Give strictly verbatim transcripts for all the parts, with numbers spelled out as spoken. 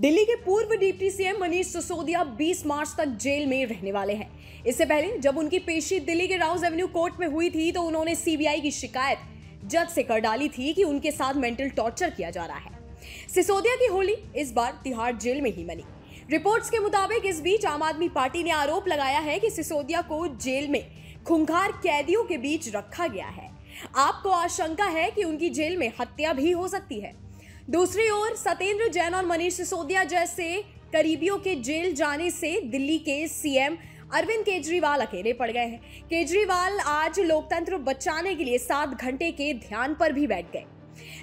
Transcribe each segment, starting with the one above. दिल्ली के पूर्व deputy CM Manish Sisodia बीस मार्च तक जेल में रहने वाले हैं। इससे पहले जब उनकी पेशी दिल्ली के राउज एवेन्यू कोर्ट में हुई थी तो उन्होंने सीबीआई की शिकायत जज से कर डाली थी कि उनके साथ मेंटल टॉर्चर किया जा रहा है। सिसोदिया की होली इस बार तिहाड़ जेल में ही मनी। रिपोर्ट्स के मुताबिक इस बीच आम आदमी पार्टी ने आरोप लगाया है कि सिसोदिया को जेल में खूंखार कैदियों के बीच रखा गया है। आपको आशंका है कि उनकी जेल में हत्या भी हो सकती है। दूसरी ओर सतेंद्र जैन और मनीष सिसोदिया जैसे करीबियों के जेल जाने से दिल्ली के सीएम अरविंद केजरीवाल अकेले पड़ गए हैं। केजरीवाल आज लोकतंत्र बचाने के लिए सात घंटे के ध्यान पर भी बैठ गए।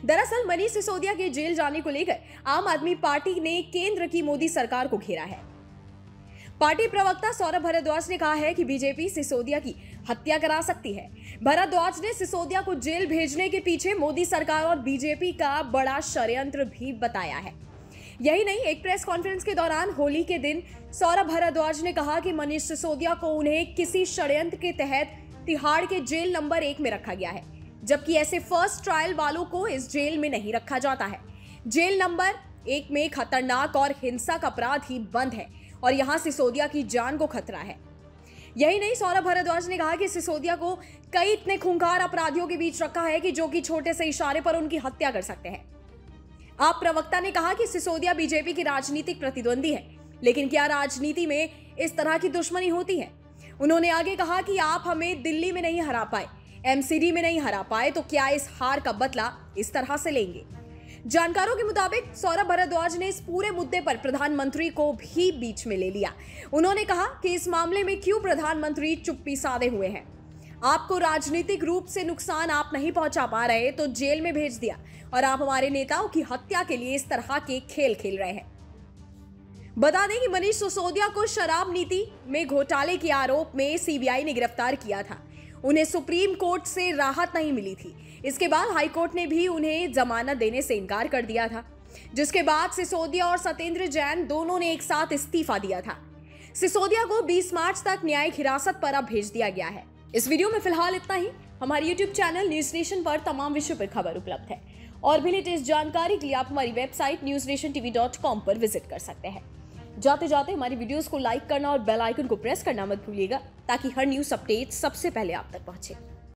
दरअसल मनीष सिसोदिया के जेल जाने को लेकर आम आदमी पार्टी ने केंद्र की मोदी सरकार को घेरा है। पार्टी प्रवक्ता सौरभ भारद्वाज ने कहा है कि बीजेपी सिसोदिया की हत्या करा सकती है। भारद्वाज ने सिसोदिया को जेल भेजने के पीछे मोदी सरकार और बीजेपी का बड़ा षड्यंत्र भी बताया है। यही नहीं, एक प्रेस कॉन्फ्रेंस के दौरान होली के दिन सौरभ भारद्वाज ने कहा कि मनीष सिसोदिया को उन्हें किसी षड्यंत्र के तहत तिहाड़ के जेल नंबर एक में रखा गया है, जबकि ऐसे फर्स्ट ट्रायल वालों को इस जेल में नहीं रखा जाता है। जेल नंबर एक में खतरनाक और हिंसक अपराध ही बंद है और यहां सिसोदिया की जान को खतरा है। यही नहीं, सौरभ भारद्वाज ने कहा कि सिसोदिया को कई इतने खूंखार अपराधियों के बीच रखा है कि जो कि छोटे से इशारे पर उनकी हत्या कर सकते हैं। आप प्रवक्ता ने कहा कि सिसोदिया बीजेपी की राजनीतिक प्रतिद्वंदी है, लेकिन क्या राजनीति में इस तरह की दुश्मनी होती है? उन्होंने आगे कहा कि आप हमें दिल्ली में नहीं हरा पाए, एमसीडी में नहीं हरा पाए, तो क्या इस हार का बदला इस तरह से लेंगे? जानकारों के मुताबिक सौरभ भारद्वाज ने इस पूरे मुद्दे पर प्रधानमंत्री को भी बीच में ले लिया। उन्होंने कहा कि इस मामले में क्यों प्रधानमंत्री चुप्पी साधे हुए हैं? आपको राजनीतिक रूप से नुकसान आप नहीं पहुंचा पा रहे तो जेल में भेज दिया, और आप हमारे नेताओं की हत्या के लिए इस तरह के खेल खेल रहे हैं। बता दें कि मनीष सिसोदिया को शराब नीति में घोटाले के आरोप में सीबीआई ने गिरफ्तार किया था। उन्हें सुप्रीम कोर्ट से राहत नहीं मिली थी। इसके बाद हाई कोर्ट ने भी उन्हें जमानत देने से इनकार कर दिया था, जिसके बाद सिसोदिया और सतेंद्र जैन दोनों ने एक साथ इस्तीफा दिया था। सिसोदिया को बीस मार्च तक न्यायिक हिरासत पर अब भेज दिया गया है। इस वीडियो में फिलहाल इतना ही। हमारे यूट्यूब चैनल न्यूज नेशन पर तमाम विषयों पर खबर उपलब्ध है, और भी लेटेस्ट जानकारी के लिए आप हमारी website News Nation TV dot com पर विजिट कर सकते हैं। जाते जाते हमारी वीडियोस को लाइक करना और बेल आइकन को प्रेस करना मत भूलिएगा, ताकि हर न्यूज़ अपडेट सबसे पहले आप तक पहुंचे।